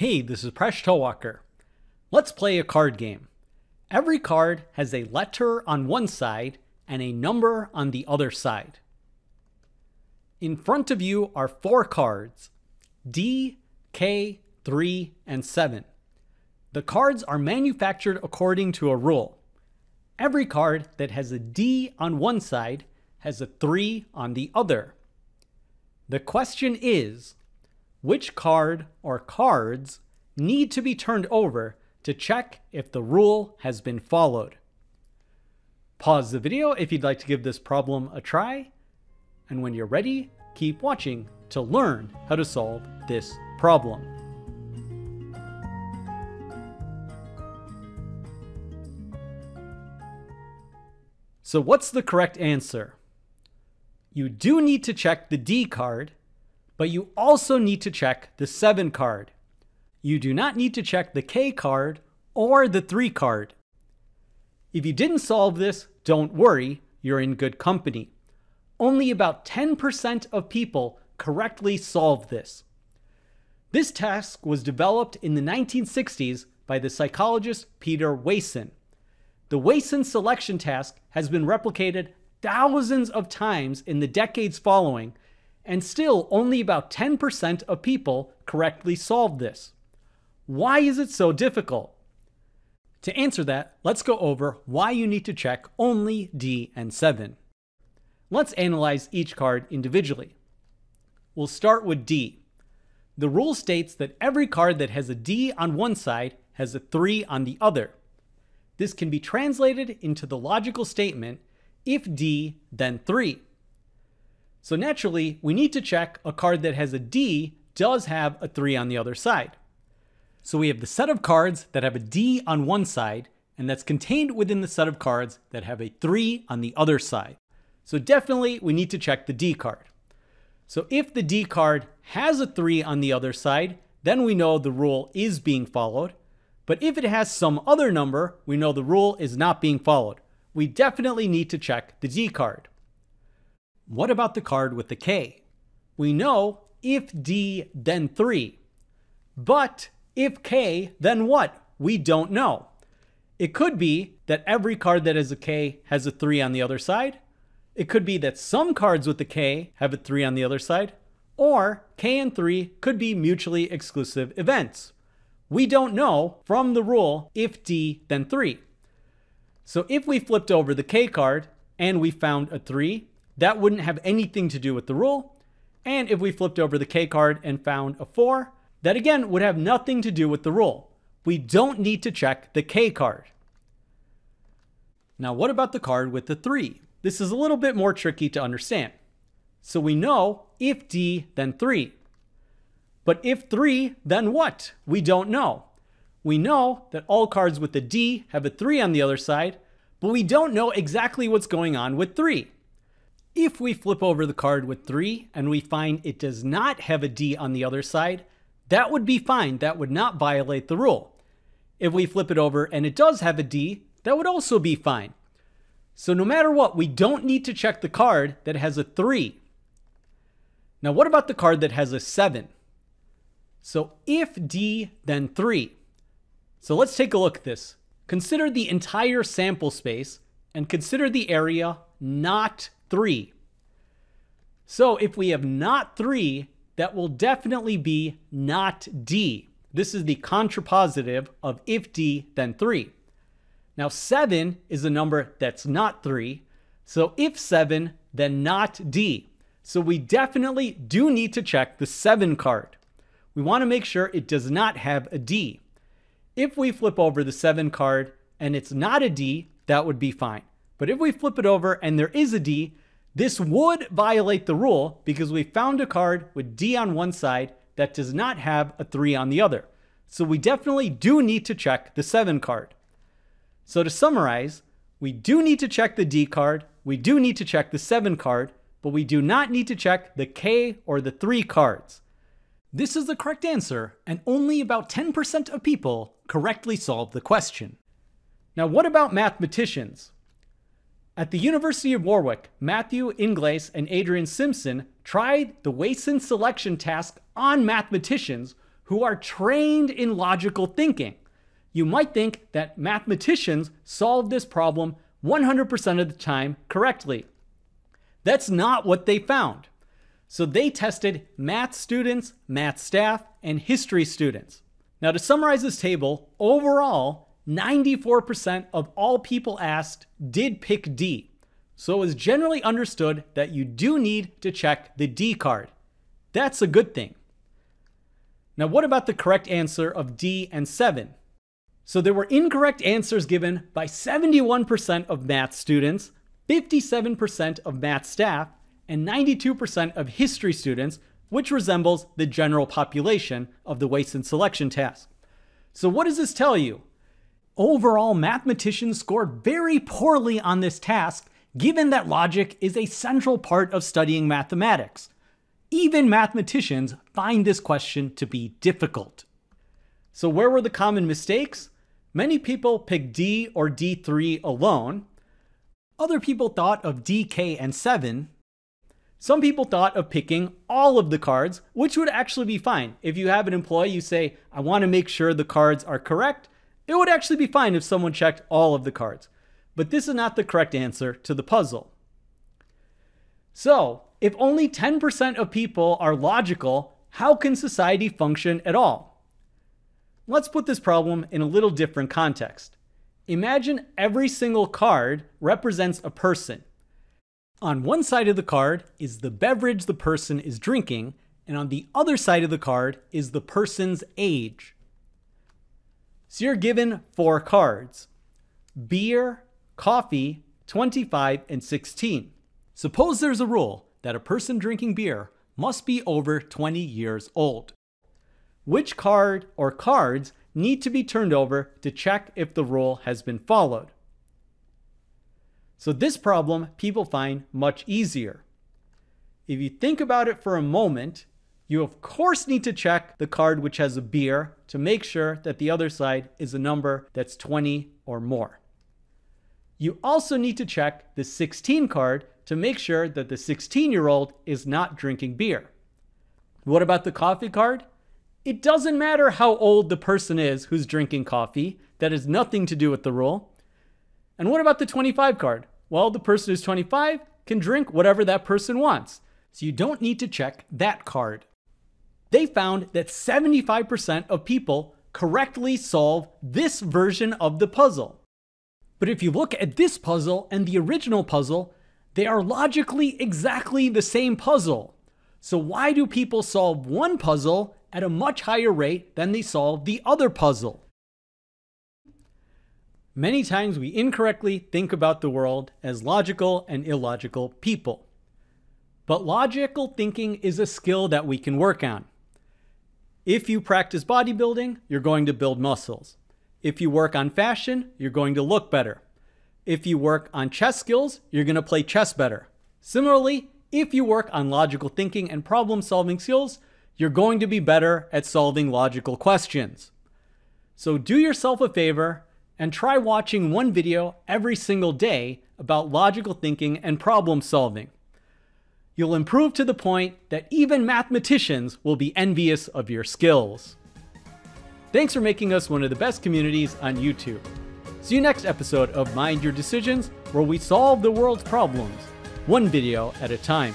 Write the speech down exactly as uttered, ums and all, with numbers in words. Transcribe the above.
Hey, this is Presh Talwalker. Let's play a card game. Every card has a letter on one side and a number on the other side. In front of you are four cards, D, K, three, and seven. The cards are manufactured according to a rule. Every card that has a D on one side has a three on the other. The question is, which card or cards need to be turned over to check if the rule has been followed? Pause the video if you'd like to give this problem a try, and when you're ready, keep watching to learn how to solve this problem. So what's the correct answer? You do need to check the D card, but you also need to check the seven card. You do not need to check the K card or the three card. If you didn't solve this, don't worry, you're in good company. Only about ten percent of people correctly solve this. This task was developed in the nineteen sixties by the psychologist Peter Wason. The Wason Selection Task has been replicated thousands of times in the decades following, and still only about ten percent of people correctly solve this. Why is it so difficult? To answer that, let's go over why you need to check only D and seven. Let's analyze each card individually. We'll start with D. The rule states that every card that has a D on one side has a three on the other. This can be translated into the logical statement, if D, then three. So naturally, we need to check a card that has a D does have a three on the other side. So we have the set of cards that have a D on one side, and that's contained within the set of cards that have a three on the other side. So definitely we need to check the D card. So if the D card has a three on the other side, then we know the rule is being followed. But if it has some other number, we know the rule is not being followed. We definitely need to check the D card. What about the card with the K? We know if D, then three. But if K, then what? We don't know. It could be that every card that has a K has a three on the other side. It could be that some cards with the K have a three on the other side. Or K and three could be mutually exclusive events. We don't know from the rule if D, then three. So if we flipped over the K card and we found a three, that wouldn't have anything to do with the rule. And if we flipped over the K card and found a four, that again would have nothing to do with the rule. We don't need to check the K card. Now, what about the card with the three? This is a little bit more tricky to understand. So we know if D, then three. But if three, then what? We don't know. We know that all cards with the D have a three on the other side, but we don't know exactly what's going on with three. If we flip over the card with three and we find it does not have a D on the other side, that would be fine. That would not violate the rule. If we flip it over and it does have a D, that would also be fine. So no matter what, we don't need to check the card that has a three. Now, what about the card that has a seven? So if D, then three. So let's take a look at this. Consider the entire sample space and consider the area not three. So if we have not three, that will definitely be not D. This is the contrapositive of if D, then three. Now seven is a number that's not three. So if seven, then not D. So we definitely do need to check the seven card. We want to make sure it does not have a D. If we flip over the seven card and it's not a D, that would be fine. But if we flip it over and there is a D, this would violate the rule because we found a card with D on one side that does not have a three on the other. So we definitely do need to check the seven card. So to summarize, we do need to check the D card, we do need to check the seven card, but we do not need to check the K or the three cards. This is the correct answer, and only about ten percent of people correctly solve the question. Now, what about mathematicians? At the University of Warwick, Matthew Inglis and Adrian Simpson tried the Wason Selection Task on mathematicians who are trained in logical thinking. You might think that mathematicians solve this problem one hundred percent of the time correctly. That's not what they found. So they tested math students, math staff, and history students. Now, to summarize this table, overall, ninety-four percent of all people asked did pick D. So it was generally understood that you do need to check the D card. That's a good thing. Now, what about the correct answer of D and seven? So there were incorrect answers given by seventy-one percent of math students, fifty-seven percent of math staff, and ninety-two percent of history students, which resembles the general population of the Wason Selection Task. So what does this tell you? Overall, mathematicians scored very poorly on this task, given that logic is a central part of studying mathematics. Even mathematicians find this question to be difficult. So where were the common mistakes? Many people picked D or D three alone. Other people thought of D, K, and seven. Some people thought of picking all of the cards, which would actually be fine. If you have an employee, you say, I want to make sure the cards are correct. It would actually be fine if someone checked all of the cards. But this is not the correct answer to the puzzle. So, if only ten percent of people are logical, how can society function at all? Let's put this problem in a little different context. Imagine every single card represents a person. On one side of the card is the beverage the person is drinking, and on the other side of the card is the person's age. So you're given four cards: beer, coffee, twenty-five, and sixteen. Suppose there's a rule that a person drinking beer must be over twenty years old. Which card or cards need to be turned over to check if the rule has been followed? So this problem people find much easier. If you think about it for a moment, you of course need to check the card which has a beer to make sure that the other side is a number that's twenty or more. You also need to check the sixteen card to make sure that the sixteen-year-old is not drinking beer. What about the coffee card? It doesn't matter how old the person is who's drinking coffee. That has nothing to do with the rule. And what about the twenty-five card? Well, the person who's twenty-five can drink whatever that person wants. So you don't need to check that card. They found that seventy-five percent of people correctly solve this version of the puzzle. But if you look at this puzzle and the original puzzle, they are logically exactly the same puzzle. So why do people solve one puzzle at a much higher rate than they solve the other puzzle? Many times we incorrectly think about the world as logical and illogical people. But logical thinking is a skill that we can work on. If you practice bodybuilding, you're going to build muscles. If you work on fashion, you're going to look better. If you work on chess skills, you're going to play chess better. Similarly, if you work on logical thinking and problem-solving skills, you're going to be better at solving logical questions. So do yourself a favor and try watching one video every single day about logical thinking and problem solving. You'll improve to the point that even mathematicians will be envious of your skills. Thanks for making us one of the best communities on YouTube. See you next episode of Mind Your Decisions, where we solve the world's problems, one video at a time.